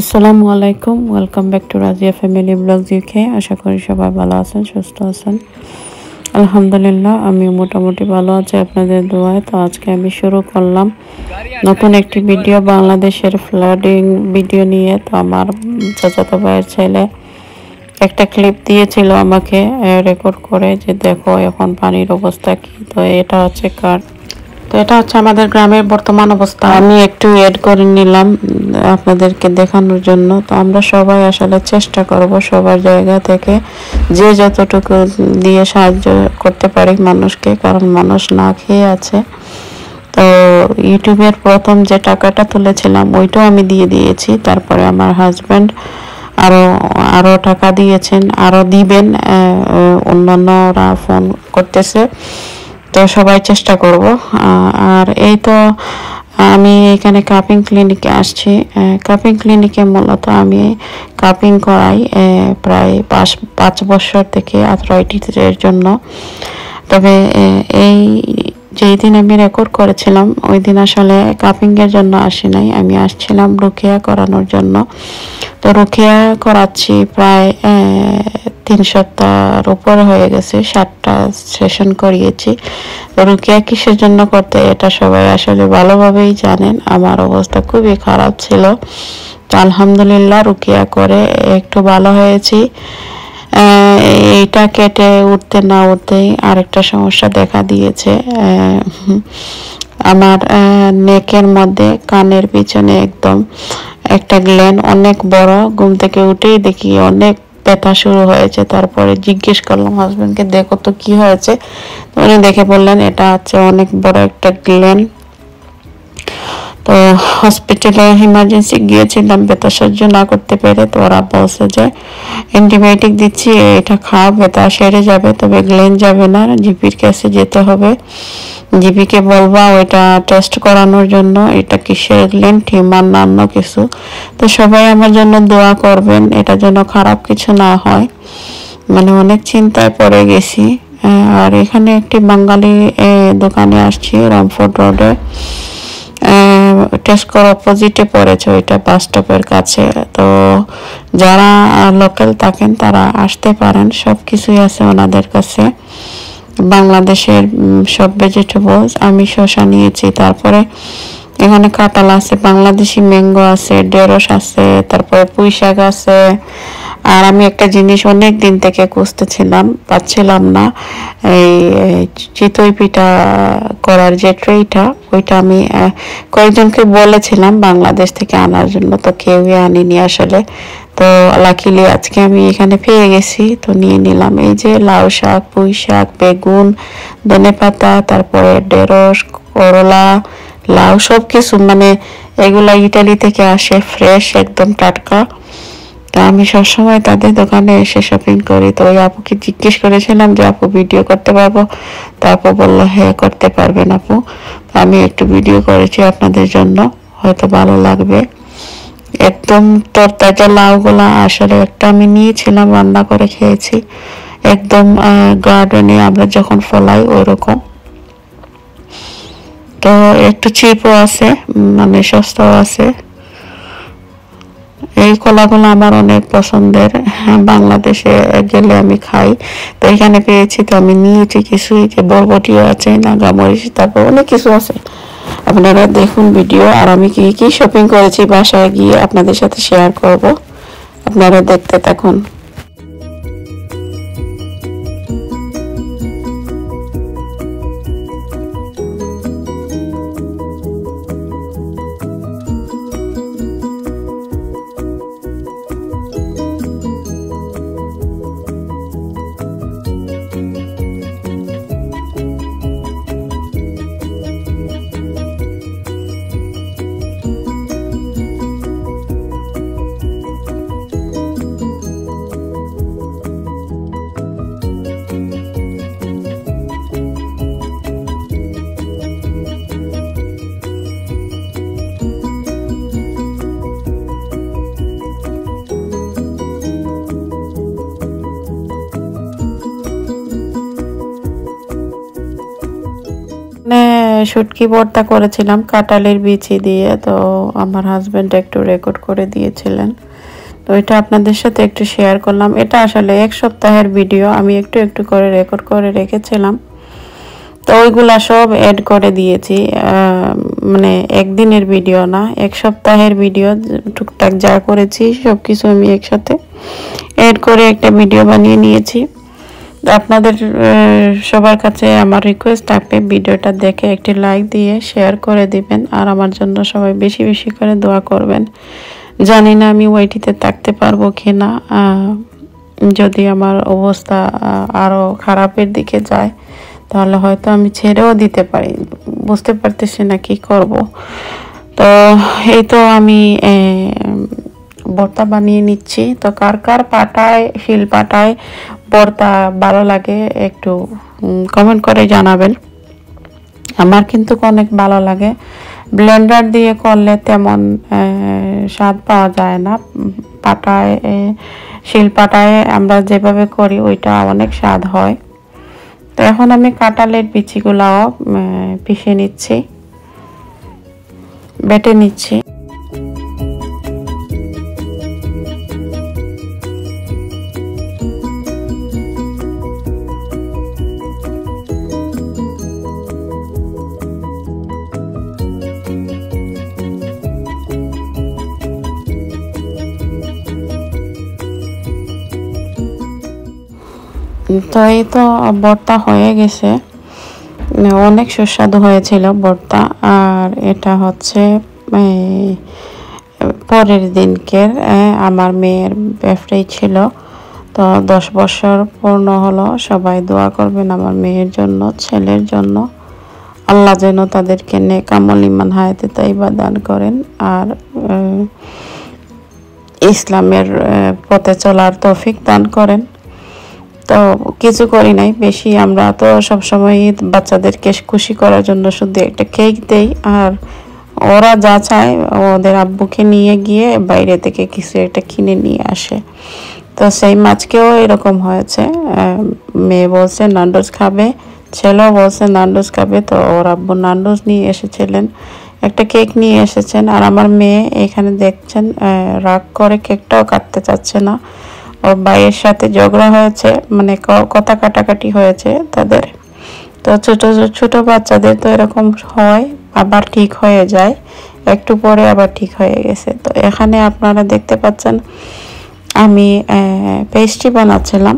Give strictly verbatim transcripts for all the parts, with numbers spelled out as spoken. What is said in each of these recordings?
আসসালামু আলাইকুম welcome back to Razia family blogs UK. আশা করি সবাই ভালো আছেন, সুস্থ আছেন। আলহামদুলিল্লাহ আমিও মোটামুটি ভালো আছি আপনাদের দোয়ায়। তো আজকে আমি শুরু করলাম নতুন একটি ভিডিও, বাংলাদেশের ফ্লাডিং ভিডিও নিয়ে। তো আমার চাচাতো ভাইয়ের ছেলে একটা ক্লিপ দিয়েছিল আমাকে রেকর্ড করে যে দেখো এখন পানির অবস্থা কী। তো এটা হচ্ছে কার তো এটা হচ্ছে আমাদের গ্রামের বর্তমান অবস্থা। আমি একটু এড করে নিলাম আপনাদেরকে দেখানোর জন্য। তো আমরা সবাই আসলে চেষ্টা করব সবার জায়গা থেকে যে যতটুকু দিয়ে সাহায্য করতে পারি মানুষকে, কারণ মানুষ না খেয়ে আছে। তো ইউটিউবের প্রথম যে টাকাটা তুলেছিলাম ওইটাও আমি দিয়ে দিয়েছি, তারপরে আমার হাজব্যান্ড আরও আরও টাকা দিয়েছেন, আরও দিবেন, অন্যান্যরা ফোন করতেছে। তো সবাই চেষ্টা করব। আর এই তো আমি এখানে কাপিং ক্লিনিকে আসছি। কাপিং ক্লিনিকে মূলত আমি কাপিং করাই প্রায় পাঁচ পাঁচ বছর থেকে আর্থ্রাইটিসের জন্য। তবে এই যেই দিন আমি রেকর্ড করেছিলাম ওই দিন আসলে কাপিংয়ের জন্য আসি নাই, আমি আসছিলাম রুকিয়া করানোর জন্য। তো রুকিয়া করাচ্ছি প্রায় তিন সপ্তাহর উপর হয়ে গেছে, সাতটা সেশন করিয়েছি। রুকিয়া কিসের জন্য করতে এটা সবাই আসলে ভালোভাবেই জানেন। আমার অবস্থা খুবই খারাপ ছিল, তো আলহামদুলিল্লাহ রুকিয়া করে একটু ভালো হয়েছি। এইটা কেটে উঠতে না উঠতেই আরেকটা সমস্যা দেখা দিয়েছে। আমার নেকের মধ্যে, কানের পিছনে একদম একটা গ্ল্যান্ড অনেক বড়। ঘুম থেকে উঠেই দেখি অনেক ব্যথা শুরু হয়েছে। তারপরে জিজ্ঞেস করলাম হাজব্যান্ডকে, দেখো তো কি হয়েছে। উনি দেখে বললেন এটা হচ্ছে অনেক বড় একটা গ্ল্যান্ড। তো হসপিটালে ইমার্জেন্সি গিয়েছিলাম ব্যথা সহ্য না করতে পেরে। তো ওরা বলছে যে অ্যান্টিবায়োটিক দিচ্ছি, এটা খাও, ব্যথা সেরে যাবে, তবে গ্ল্যান্ড যাবে না, জিপির কাছে যেতে হবে। জিপিকে বলবা ওইটা টেস্ট করানোর জন্য, এটা কিসের গ্ল্যান্ড, টিউমার না অন্য কিছু। তো সবাই আমার জন্য দোয়া করবেন, এটা যেন খারাপ কিছু না হয়। মানে অনেক চিন্তায় পড়ে গেছি। আর এখানে একটি বাঙালি দোকানে আসছি রামফোর্ড রোডে, টেস্ট করার পজিটিভ পড়েছে ওইটা বাস স্টপের কাছে। তো যারা লোকাল থাকেন তারা আসতে পারেন, সব কিছুই আছে ওনাদের কাছে। বাংলাদেশের সব ভেজিটেবলস, আমি শসা নিয়েছি, তারপরে এখানে কাঁঠাল আছে, বাংলাদেশি ম্যাঙ্গো আছে, ঢেঁড়স আছে, তারপরে পুঁই শাক আছে। আর আমি একটা জিনিস অনেক দিন থেকে খুঁজতেছিলাম, পাচ্ছিলাম না, এই চিতই পিঠা করার যে ট্রেটা ওইটা আমি কয়েকজনকে বলেছিলাম বাংলাদেশ থেকে আনার জন্য, তো কেউই আনিনি আসলে। তো লাকিলি আজকে আমি এখানে পেয়ে গেছি, তো নিয়ে নিলাম। এই যে লাউ শাক, পুঁই শাক, বেগুন, ধনে পাতা, তারপরে ঢেঁড়স, করলা, লাউ, সব কিছু, মানে এগুলা ইটালি থেকে আসে ফ্রেশ একদম টাটকা। তো আমি সবসময় তাদের দোকানে এসে শপিং করি। তো ওই আপুকে জিজ্ঞেস করেছিলাম যে আপু ভিডিও করতে পারবো, তো আপু বললো হ্যাঁ করতে পারবেন আপু। আমি একটু ভিডিও করেছি আপনাদের জন্য, হয়তো ভালো লাগবে। একদম তরতাজা লাউগুলা আসলে একটা আমি নিয়েছিলাম, রান্না করে খেয়েছি, একদম গার্ডেনে আমরা যখন ফলাই ওইরকম। তো একটু চিপও আছে, মানে সস্তাও আছে। এই কলাগুলো আমার অনেক পছন্দের, বাংলাদেশে গেলে আমি খাই। তো এখানে পেয়েছি, তো আমি নিয়েছি কিছু। বরবটিও আছে, নাগামরিচ, তারপর অনেক কিছু আছে। আপনারা দেখুন ভিডিও, আর আমি কি কি শপিং করেছি বাসায় গিয়ে আপনাদের সাথে শেয়ার করব, আপনারা দেখতে থাকুন। শুটকি ভর্তা করেছিলাম কাঁঠালের বিচি দিয়ে, তো আমার হাজবেন্ড একটু রেকর্ড করে দিয়েছিলেন, তো এটা আপনাদের সাথে একটু শেয়ার করলাম। এটা আসলে এক সপ্তাহের ভিডিও, আমি একটু একটু করে রেকর্ড করে রেখেছিলাম, তো ওইগুলা সব অ্যাড করে দিয়েছি, মানে একদিনের ভিডিও না, এক সপ্তাহের ভিডিও, টুকটাক যা করেছি সব কিছু আমি একসাথে অ্যাড করে একটা ভিডিও বানিয়ে নিয়েছি। আপনাদের সবার কাছে আমার রিকোয়েস্ট থাকবে ভিডিওটা দেখে একটি লাইক দিয়ে শেয়ার করে দিবেন, আর আমার জন্য সবাই বেশি বেশি করে দোয়া করবেন। জানি না আমি ওয়াইটিতে থাকতে পারবো কি না, যদি আমার অবস্থা আরও খারাপের দিকে যায় তাহলে হয়তো আমি ছেড়েও দিতে পারি, বুঝতে পারতেছি না কি করব। তো এই তো আমি ভর্তা বানিয়ে নিচ্ছি, তো কার কার পাটায় শিল পাটায় ভর্তা ভালো লাগে একটু কমেন্ট করে জানাবেন। আমার কিন্তু অনেক ভালো লাগে, ব্লেন্ডার দিয়ে করলে তেমন স্বাদ পাওয়া যায় না, পাটায় শিল পাটায় আমরা যেভাবে করি ওইটা অনেক স্বাদ হয়। তো এখন আমি কাঁঠালের বিচিগুলাও পিষে নিচ্ছি, বেটে নিচ্ছি। তো এই তো ভর্তা হয়ে গেছে, অনেক সুস্বাদু হয়েছিল ভর্তা। আর এটা হচ্ছে পরের দিনকের আমার মেয়ের বার্থডে ছিল, তো দশ বছর পূর্ণ হলো, সবাই দোয়া করবেন আমার মেয়ের জন্য, ছেলের জন্য, আল্লাহ যেন তাদেরকে নেক আমল ঈমান হায়াতে তাইবা দান করেন, আর ইসলামের পথে চলার তৌফিক দান করেন। তো কিছু করি নাই বেশি, আমরা তো সবসময় বাচ্চাদেরকে খুশি করার জন্য শুধু একটা কেক দেই, আর ওরা যা চায় ওদের আব্বুকে নিয়ে গিয়ে বাইরে থেকে কিছু একটা কিনে নিয়ে আসে। তো সেই মাছকেও এরকম হয়েছে, মেয়ে বলছে নান্ডোজ খাবে, ছেলেও বলছে নান্ডোজ খাবে, তো ওর আব্বু নান্ডোজ নিয়ে এসেছিলেন, একটা কেক নিয়ে এসেছেন। আর আমার মেয়ে এখানে দেখছেন রাগ করে কেকটাও কাটতে চাচ্ছে না, ওর ভাইয়ের সাথে ঝগড়া হয়েছে, মানে কথা কাটাকাটি হয়েছে তাদের। তো ছোট ছোট বাচ্চাদের তো এরকম হয়, আবার ঠিক হয়ে যায়, একটু পরে আবার ঠিক হয়ে গেছে। তো এখানে আপনারা দেখতে পাচ্ছেন আমি পেস্ট্রি বানাচ্ছিলাম,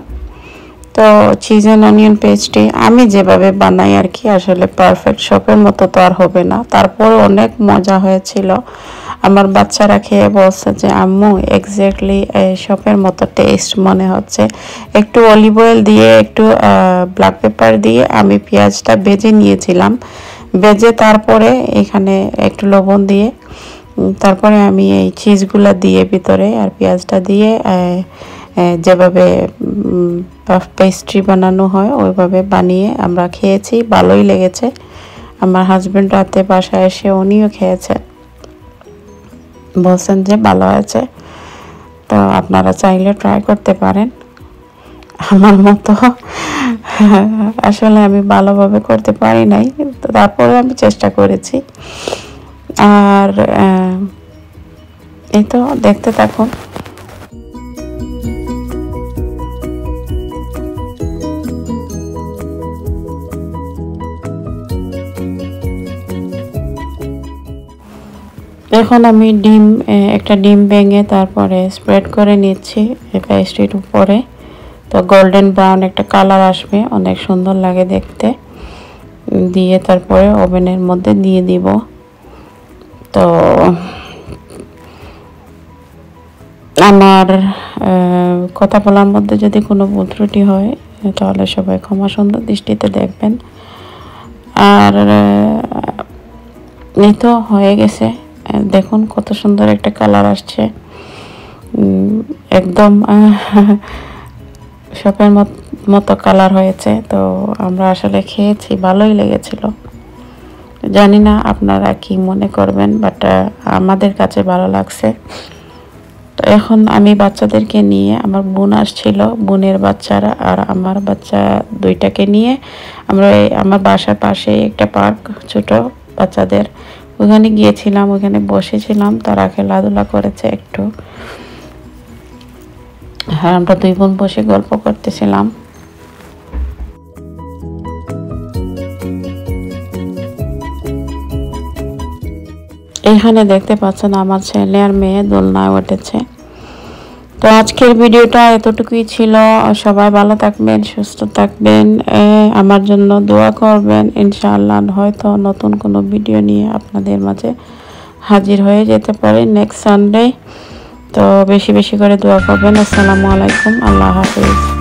তো চিজ অ্যান্ড অনিয়ন পেস্ট্রি আমি যেভাবে বানাই আর কি, আসলে পারফেক্ট শপের মতো তো আর হবে না, তারপর অনেক মজা হয়েছিল। আমার বাচ্চারা খেয়ে বলছে যে আম্মু এক্স্যাক্টলি শপের মতো টেস্ট মনে হচ্ছে, একটু অলিভ অয়েল দিয়ে একটু ব্ল্যাক পেপার দিয়ে আমি পেঁয়াজটা ভেজে নিয়েছিলাম, ভেজে তারপরে এখানে একটু লবণ দিয়ে তারপরে আমি এই চিজগুলা দিয়ে ভিতরে আর পেঁয়াজটা দিয়ে যেভাবে পাফ পেস্ট্রি বানানো হয় ওইভাবে বানিয়ে আমরা খেয়েছি, ভালোই লেগেছে। আমার হাজব্যান্ড রাতে বাসায় এসে উনিও খেয়েছে, বলছেন যে ভালো আছে। তো আপনারা চাইলে ট্রাই করতে পারেন আমার মতো, আসলে আমি ভালোভাবে করতে পারি নাই, তারপরে আমি চেষ্টা করেছি। আর এই তো দেখতে থাকুন। এখন আমি ডিম একটা ডিম ভেঙে তারপরে স্প্রেড করে নিচ্ছি পেস্ট্রির উপরে, তো গোল্ডেন ব্রাউন একটা কালার আসবে, অনেক সুন্দর লাগে দেখতে, দিয়ে তারপরে ওভেনের মধ্যে দিয়ে দিব। তো আমার কথা বলার মধ্যে যদি কোনো ভুল ত্রুটি হয় তাহলে সবাই ক্ষমা সুন্দর দৃষ্টিতে দেখবেন। আর এই তো হয়ে গেছে, দেখুন কত সুন্দর একটা কালার আসছে, একদম শপের মতো কালার হয়েছে। তো আমরা আসলে খেয়েছি, ভালোই লেগেছিল। জানি না আপনারা কি মনে করবেন, বাট আমাদের কাছে ভালো লাগছে। তো এখন আমি বাচ্চাদেরকে নিয়ে আমার বোন আসছিল, বোনের বাচ্চারা আর আমার বাচ্চা দুইটাকে নিয়ে আমরা আমার বাসার পাশে একটা পার্ক ছোট বাচ্চাদের, ওখানে গিয়েছিলাম, ওখানে বসেছিলাম, তারা খেলাধুলা করেছে একটু, আর আমরা দুই বোন বসে গল্প করতেছিলাম। এখানে দেখতে পাচ্ছেন আমার ছেলে আর মেয়ে দোলনায় উঠেছে। তো আজকের ভিডিওটা এতটুকুই ছিল। সবাই ভালো থাকবেন, সুস্থ থাকবেন, আমার জন্য দোয়া করবেন। ইনশাআল্লাহ হয়তো নতুন কোনো ভিডিও নিয়ে আপনাদের মাঝে হাজির হয়ে যেতে পারে নেক্সট সানডে। তো বেশি বেশি করে দোয়া করবেন। আসসালামু আলাইকুম, আল্লাহ হাফেজ।